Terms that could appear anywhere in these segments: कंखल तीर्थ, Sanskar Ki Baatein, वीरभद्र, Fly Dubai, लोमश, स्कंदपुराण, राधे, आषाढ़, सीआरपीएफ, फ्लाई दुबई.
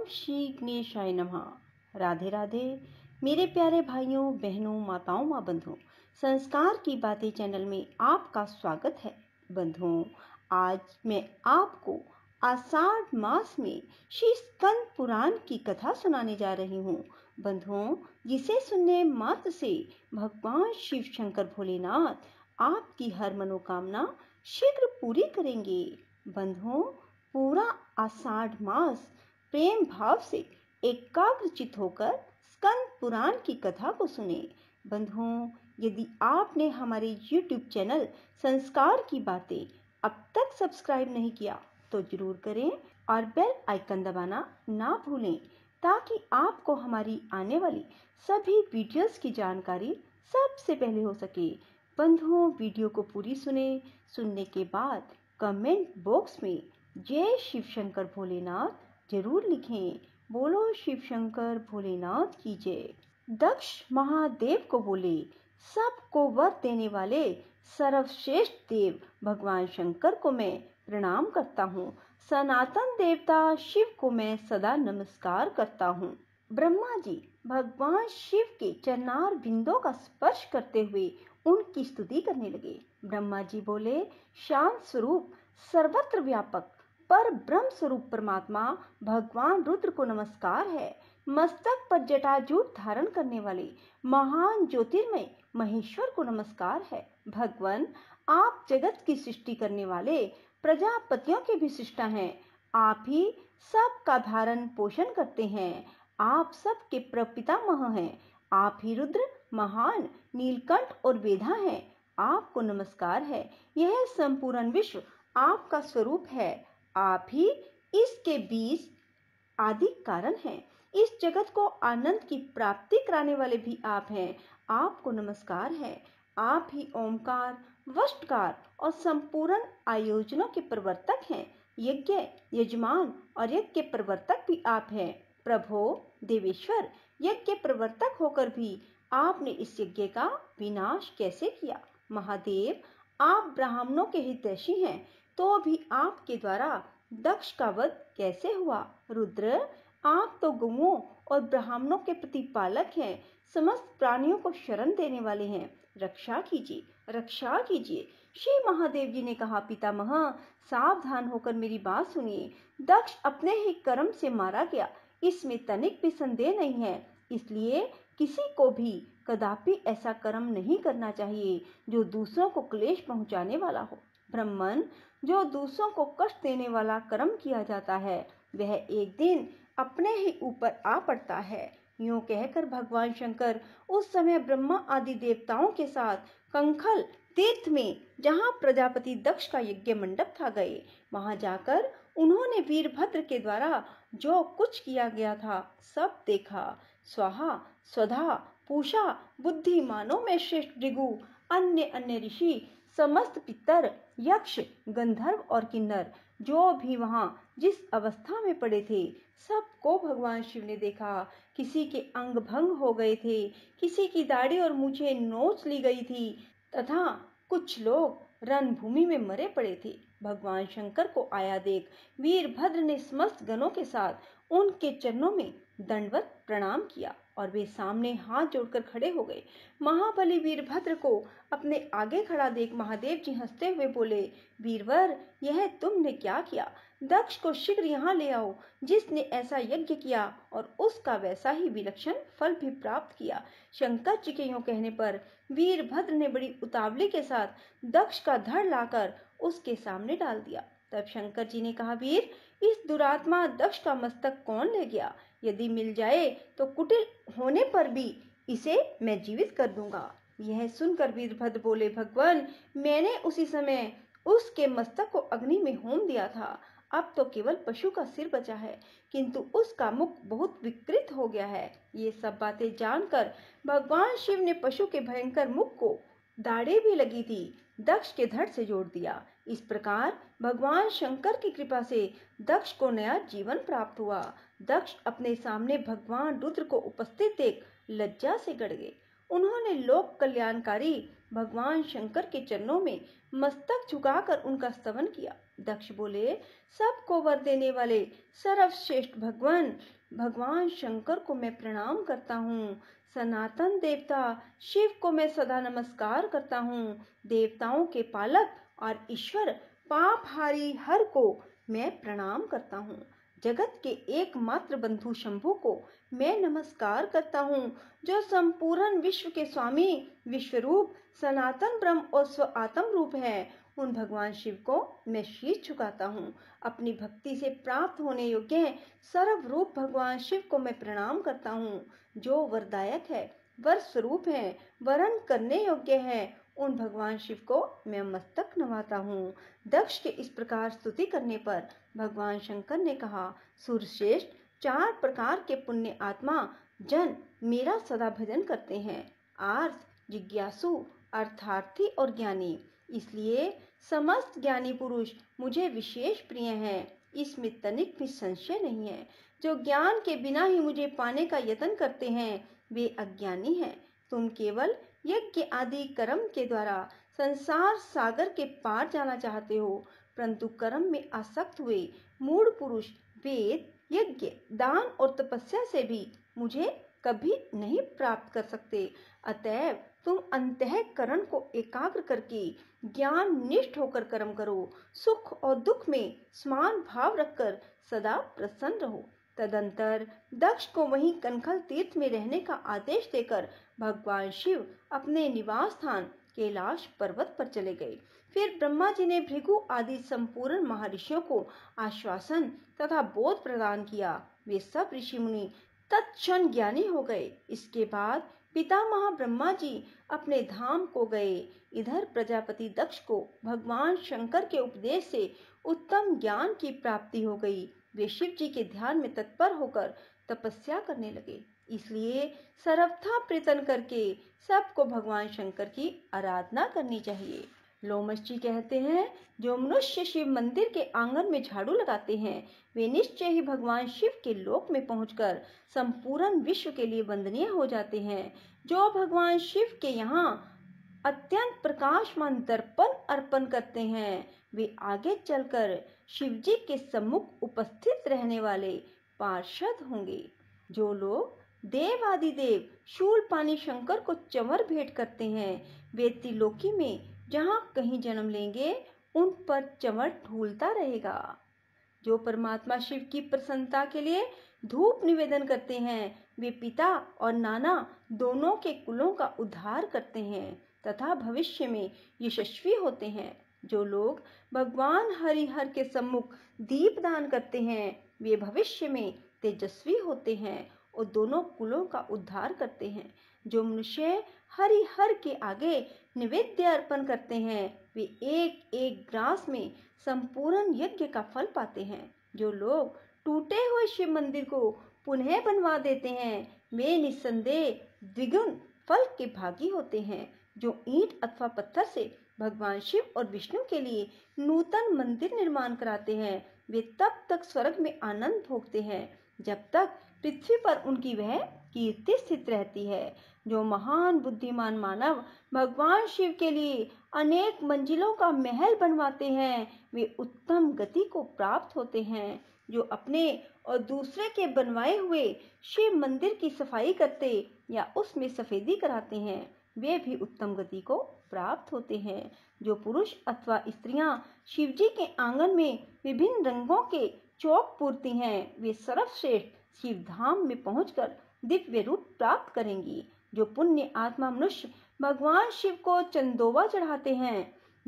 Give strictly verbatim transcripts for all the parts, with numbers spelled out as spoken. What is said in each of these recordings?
ओम श्री गणेशाय नमः। राधे राधे मेरे प्यारे भाइयों बहनों माताओं माँ बंधुओं, संस्कार की बातें चैनल में आपका स्वागत है। बंधुओं, आज मैं आपको आषाढ़ मास में श्री स्कंदपुराण की कथा सुनाने जा रही हूँ। बंधुओं, जिसे सुनने मात्र से भगवान शिव शंकर भोलेनाथ आपकी हर मनोकामना शीघ्र पूरी करेंगे। बंधुओं, पूरा आषाढ़ मास प्रेम भाव से एकाग्रचित होकर स्कंद पुराण की कथा को सुने। बंधुओं, यदि आपने हमारे यूट्यूब चैनल संस्कार की बातें अब तक सब्सक्राइब नहीं किया तो जरूर करें और बेल आइकन दबाना ना भूलें, ताकि आपको हमारी आने वाली सभी वीडियोस की जानकारी सबसे पहले हो सके। बंधुओं, वीडियो को पूरी सुने। सुनने के बाद कमेंट बॉक्स में जय शिव शंकर भोलेनाथ जरूर लिखें। बोलो शिव शंकर भोलेनाथ की जय। दक्ष महादेव को बोले, सबको वर देने वाले सर्वश्रेष्ठ देव भगवान शंकर को मैं प्रणाम करता हूँ। सनातन देवता शिव को मैं सदा नमस्कार करता हूँ। ब्रह्मा जी भगवान शिव के चरणार बिंदों का स्पर्श करते हुए उनकी स्तुति करने लगे। ब्रह्मा जी बोले, शांत स्वरूप सर्वत्र व्यापक पर ब्रह्म स्वरूप परमात्मा भगवान रुद्र को नमस्कार है। मस्तक पर जटाजूट धारण करने वाले महान ज्योतिर्मय महेश्वर को नमस्कार है। भगवान, आप जगत की सृष्टि करने वाले प्रजापतियों के भी सृष्टा हैं। आप ही सबका धारण पोषण करते हैं। आप सबके प्रपितामह हैं। आप ही रुद्र महान नीलकंठ और वेधा हैं। आपको नमस्कार है। यह संपूर्ण विश्व आपका स्वरूप है। आप ही इसके बीज आदि कारण हैं। इस जगत को आनंद की प्राप्ति कराने वाले भी आप हैं। आपको नमस्कार है। आप ही ओमकार वष्टकार और संपूर्ण आयोजनों के प्रवर्तक हैं। यज्ञ यजमान और यज्ञ के प्रवर्तक भी आप हैं। प्रभो देवेश्वर, यज्ञ के प्रवर्तक होकर भी आपने इस यज्ञ का विनाश कैसे किया। महादेव, आप ब्राह्मणों के हितैषी हैं, तो भी आपके द्वारा दक्ष का वध कैसे हुआ। रुद्र, आप तो गौओं और ब्राह्मणों के प्रतिपालक हैं। समस्त प्राणियों को शरण देने वाले हैं। रक्षा कीजिए, रक्षा कीजिए। श्री महादेव जी ने कहा, पितामह सावधान होकर मेरी बात सुनिए। दक्ष अपने ही कर्म से मारा गया, इसमें तनिक भी संदेह नहीं है। इसलिए किसी को भी कदापि ऐसा कर्म नहीं करना चाहिए जो दूसरों को क्लेश पहुंचाने वाला हो। ब्राह्मण, जो दूसरों को कष्ट देने वाला कर्म किया जाता है, वह एक दिन अपने ही ऊपर आ पड़ता है। यूं कहकर भगवान शंकर उस समय ब्रह्मा आदि देवताओं के साथ कंखल तीर्थ में, जहां प्रजापति दक्ष का यज्ञ मंडप था, गए। वहां जाकर उन्होंने वीरभद्र के द्वारा जो कुछ किया गया था सब देखा। स्वाहा स्वधा पूषा बुद्धिमानों में श्रेष्ठ भृगु, अन्य अन्य ऋषि, समस्त पितर, यक्ष, गंधर्व और किन्नर जो भी वहाँ जिस अवस्था में पड़े थे, सबको भगवान शिव ने देखा। किसी के अंग भंग हो गए थे, किसी की दाढ़ी और मूछें नोच ली गई थी तथा कुछ लोग रणभूमि में मरे पड़े थे। भगवान शंकर को आया देख वीरभद्र ने समस्त गणों के साथ उनके चरणों में दंडवत प्रणाम किया और वे सामने हाथ जोड़कर खड़े हो गए। महाबली वीरभद्र को अपने आगे खड़ा देख महादेव जी हंसते हुए बोले, वीरवर, यह तुमने क्या किया। दक्ष को शीघ्र यहाँ ले आओ, जिसने ऐसा यज्ञ किया और उसका वैसा ही विलक्षण फल भी प्राप्त किया। शंकर जी के यूं कहने पर वीरभद्र ने बड़ी उतावली के साथ दक्ष का धड़ लाकर उसके सामने डाल दिया। तब शंकर जी ने कहा, वीर, इस दुरात्मा दक्ष का मस्तक कौन ले गया। यदि मिल जाए तो कुटिल होने पर भी इसे मैं जीवित कर दूंगा। यह सुनकर वीरभद्र बोले, भगवान, मैंने उसी समय उसके मस्तक को अग्नि में होम दिया था। अब तो केवल पशु का सिर बचा है, किंतु उसका मुख बहुत विकृत हो गया है। ये सब बातें जानकर भगवान शिव ने पशु के भयंकर मुख को, दाढ़ी भी लगी थी, दक्ष के धड़ से जोड़ दिया। इस प्रकार भगवान शंकर की कृपा से दक्ष को नया जीवन प्राप्त हुआ। दक्ष अपने सामने भगवान रुद्र को उपस्थित देख लज्जा से गड़ गए। उन्होंने लोक कल्याणकारी भगवान शंकर के चरणों में मस्तक झुकाकर उनका स्तवन किया। दक्ष बोले, सबको वर देने वाले सर्वश्रेष्ठ भगवान भगवान शंकर को मैं प्रणाम करता हूँ। सनातन देवता शिव को मैं सदा नमस्कार करता हूँ। देवताओं के पालक और ईश्वर पापहारी हर को मैं प्रणाम करता हूँ। जगत के एकमात्र बंधु शंभु को मैं नमस्कार करता हूँ, जो संपूर्ण विश्व के स्वामी विश्वरूप सनातन ब्रह्म और स्व आत्म रूप है। उन भगवान शिव को मैं शीश झुकाता हूँ। अपनी भक्ति से प्राप्त होने योग्य सर्वरूप भगवान शिव को मैं प्रणाम करता हूँ, जो वरदायक है, वर स्वरूप है, वरण करने योग्य है। उन भगवान शिव को मैं मस्तक नवाता हूँ। दक्ष के इस प्रकार स्तुति करने पर भगवान शंकर ने कहा, सुरश्रेष्ठ, चार प्रकार के पुण्य आत्मा जन मेरा सदा भजन करते हैं, आर्त, जिज्ञासु, अर्थार्थी और ज्ञानी। इसलिए समस्त ज्ञानी पुरुष मुझे विशेष प्रिय हैं, इसमें तनिक भी संशय नहीं है। जो ज्ञान के बिना ही मुझे पाने का यत्न करते हैं वे अज्ञानी हैं। तुम केवल यज्ञ आदि कर्म के द्वारा संसार सागर के पार जाना चाहते हो, परंतु कर्म में आसक्त हुए मूढ़ पुरुष वेद, यज्ञ, दान और तपस्या से भी मुझे कभी नहीं प्राप्त कर सकते। अतएव तुम अंतःकरण को एकाग्र करके ज्ञान निष्ठ होकर कर्म करो। सुख और दुख में समान भाव रखकर सदा प्रसन्न रहो। तदंतर दक्ष को वहीं कनखल तीर्थ में रहने का आदेश देकर भगवान शिव अपने निवास स्थान कैलाश पर्वत पर चले गए। फिर ब्रह्मा जी ने भृगु आदि संपूर्ण महर्षियों को आश्वासन तथा बोध प्रदान किया। वे सब ऋषि मुनि तत्क्षण ज्ञानी हो गए। इसके बाद पितामह ब्रह्मा जी अपने धाम को गए। इधर प्रजापति दक्ष को भगवान शंकर के उपदेश से उत्तम ज्ञान की प्राप्ति हो गई। वे शिव जी के ध्यान में तत्पर होकर तपस्या करने लगे। इसलिए सर्वथा प्रयत्न करके सबको भगवान शंकर की आराधना करनी चाहिए। लोमश जी कहते हैं, जो मनुष्य शिव मंदिर के आंगन में झाड़ू लगाते हैं वे निश्चय ही भगवान शिव के लोक में पहुंचकर संपूर्ण विश्व के लिए वंदनीय हो जाते हैं। जो भगवान शिव के यहाँ अत्यंत प्रकाशमान दर्पण अर्पण करते हैं वे आगे चलकर शिवजी के सम्मुख उपस्थित रहने वाले पार्षद होंगे। जो लोग देव आदि देव शूल पानी शंकर को चंवर भेंट करते हैं वे त्रिलोकी में जहाँ कहीं जन्म लेंगे, उन पर चंवर ढूलता रहेगा। जो परमात्मा शिव की प्रसन्नता के लिए धूप निवेदन करते हैं वे पिता और नाना दोनों के कुलों का उद्धार करते हैं तथा भविष्य में यशस्वी होते हैं। जो लोग भगवान हरिहर के सम्मुख दीप दान करते हैं वे भविष्य में तेजस्वी होते हैं और दोनों कुलों का उद्धार करते हैं। जो मनुष्य हरिहर के आगे नैवेद्य अर्पण करते हैं वे एक एक ग्रास में संपूर्ण यज्ञ का फल पाते हैं। जो लोग टूटे हुए शिव मंदिर को पुनः बनवा देते हैं वे निस्संदेह द्विगुण फल के भागी होते हैं। जो ईंट अथवा पत्थर से भगवान शिव और विष्णु के लिए नूतन मंदिर निर्माण कराते हैं वे तब तक स्वर्ग में आनंद भोगते हैं जब तक पृथ्वी पर उनकी वह कीर्ति स्थित रहती है। जो महान बुद्धिमान मानव भगवान शिव के लिए अनेक मंजिलों का महल बनवाते हैं वे उत्तम गति को प्राप्त होते हैं। जो अपने और दूसरे के बनवाए हुए शिव मंदिर की सफाई करते या उसमें सफेदी कराते हैं वे भी उत्तम गति को प्राप्त होते हैं। जो पुरुष अथवा स्त्रियां शिवजी के आंगन में विभिन्न रंगों के चौक पूर्ति हैं वे सर्वश्रेष्ठ शिव धाम में पहुंचकर दिव्य रूप प्राप्त करेंगी। जो पुण्य आत्मा मनुष्य भगवान शिव को चंदोवा चढ़ाते हैं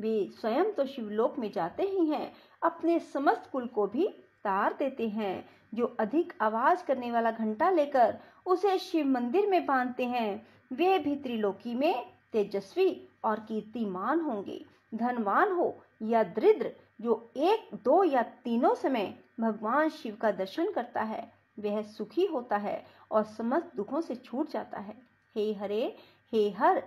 वे स्वयं तो शिवलोक में जाते ही हैं, अपने समस्त कुल को भी तार देते हैं। जो अधिक आवाज करने वाला घंटा लेकर उसे शिव मंदिर में बांधते हैं वे भी त्रिलोकी में तेजस्वी और कीर्तिमान होंगे। धनवान हो या दरिद्र, जो एक, दो या तीनों समय भगवान शिव का दर्शन करता है वह सुखी होता है और समस्त दुखों से छूट जाता है। हे हरे, हे हर,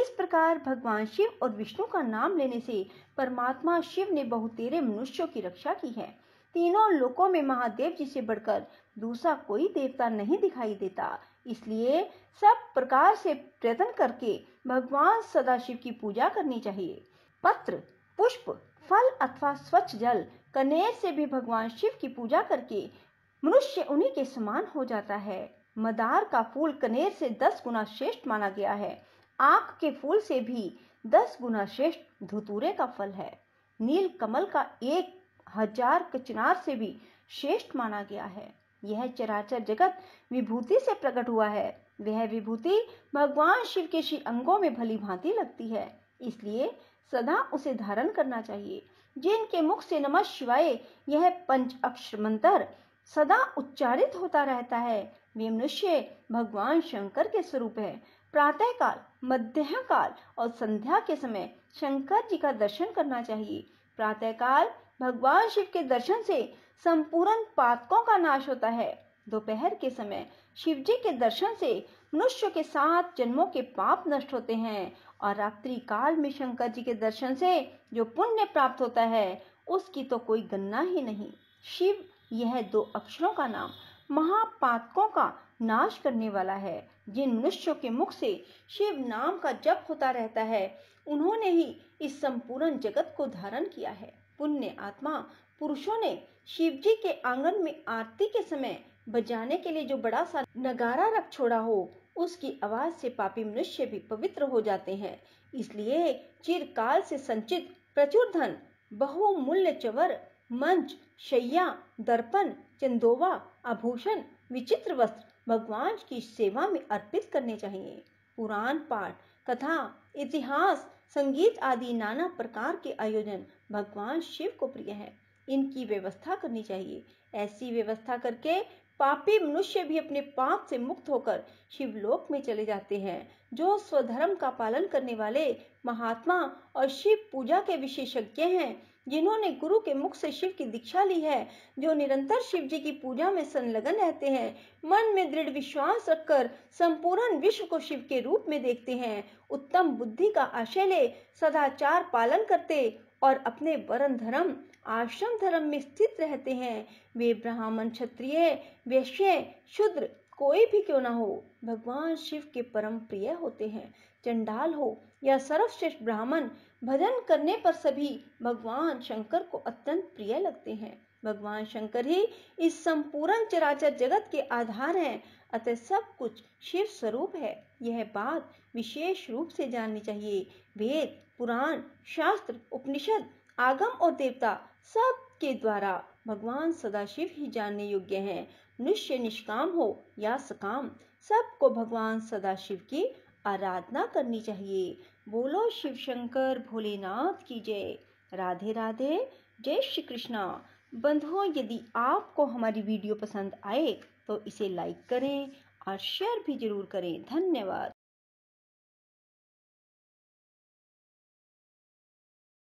इस प्रकार भगवान शिव और विष्णु का नाम लेने से परमात्मा शिव ने बहुतेरे मनुष्यों की रक्षा की है। तीनों लोकों में महादेव जी से बढ़कर दूसरा कोई देवता नहीं दिखाई देता। इसलिए सब प्रकार से प्रयत्न करके भगवान सदाशिव की पूजा करनी चाहिए। पत्र, पुष्प, फल अथवा स्वच्छ जल कनेर से भी भगवान शिव की पूजा करके मनुष्य उन्हीं के समान हो जाता है। मदार का फूल कनेर से दस गुना श्रेष्ठ माना गया है। आक के फूल से भी दस गुना श्रेष्ठ धतूरे का फल है। नील कमल का एक हजार कचनार से भी श्रेष्ठ माना गया है। यह चराचर जगत विभूति से प्रकट हुआ है। वह विभूति भगवान शिव के श्री अंगों में भली भांति लगती है, इसलिए सदा उसे धारण करना चाहिए। जिनके मुख से नमः शिवाय यह पंच अक्षर मंत्र सदा उच्चारित होता रहता है, वे मनुष्य भगवान शंकर के स्वरूप है। प्रातः काल, मध्याह्न काल और संध्या के समय शंकर जी का दर्शन करना चाहिए। प्रातः काल भगवान शिव के दर्शन से संपूर्ण पातकों का नाश होता है। दोपहर के समय शिव जी के दर्शन से मनुष्य के सात जन्मों के पाप नष्ट होते हैं और रात्रि काल में शंकर जी के दर्शन से जो पुण्य प्राप्त होता है उसकी तो कोई गणना ही नहीं। शिव यह दो अक्षरों का नाम महापातकों का नाश करने वाला है। जिन मनुष्यों के मुख से शिव नाम का जप होता रहता है उन्होंने ही इस संपूर्ण जगत को धारण किया है। पुण्य आत्मा पुरुषों ने शिव जी के आंगन में आरती के समय बजाने के लिए जो बड़ा सा नगारा रख छोड़ा हो, उसकी आवाज से पापी मनुष्य भी पवित्र हो जाते हैं। इसलिए चिरकाल से संचित प्रचुर धन, बहुमूल्य चवर, मंच, शैया, दर्पण, चंदोवा, आभूषण, विचित्र वस्त्र भगवान की सेवा में अर्पित करने चाहिए। पुराण पाठ, कथा, इतिहास, संगीत आदि नाना प्रकार के आयोजन भगवान शिव को प्रिय है। इनकी व्यवस्था करनी चाहिए। ऐसी व्यवस्था करके पापी मनुष्य भी अपने पाप से मुक्त होकर शिवलोक में चले जाते हैं। जो स्वधर्म का पालन करने वाले महात्मा और शिव पूजा के विशेषज्ञ हैं, जिन्होंने गुरु के मुख से शिव की दीक्षा ली है, जो निरंतर शिव जी की पूजा में संलग्न रहते हैं, मन में दृढ़ विश्वास रखकर संपूर्ण विश्व को शिव के रूप में देखते हैं, उत्तम बुद्धि का आश्रय ले सदाचार पालन करते और अपने वर्ण धर्म, आश्रम धर्म में स्थित रहते हैं, वे ब्राह्मण, क्षत्रिय, वैश्य, शूद्र कोई भी क्यों ना हो, भगवान शिव के परम प्रिय होते हैं। चंडाल हो या सर्वश्रेष्ठ ब्राह्मण, भजन करने पर सभी भगवान शंकर को अत्यंत प्रिय लगते हैं। भगवान शंकर ही इस संपूर्ण चराचर जगत के आधार हैं, अतः सब कुछ शिव स्वरूप है। यह बात विशेष रूप से जाननी चाहिए। वेद, पुराण, शास्त्र, उपनिषद, आगम और देवता सब के द्वारा भगवान सदाशिव ही जानने योग्य हैं। मनुष्य निष्काम हो या सकाम, सबको भगवान सदाशिव की आराधना करनी चाहिए। बोलो शिव शंकर भोलेनाथ की जय। राधे राधे, जय श्री कृष्णा। बंधुओं, यदि आपको हमारी वीडियो पसंद आए तो इसे लाइक करें और शेयर भी जरूर करें। धन्यवाद।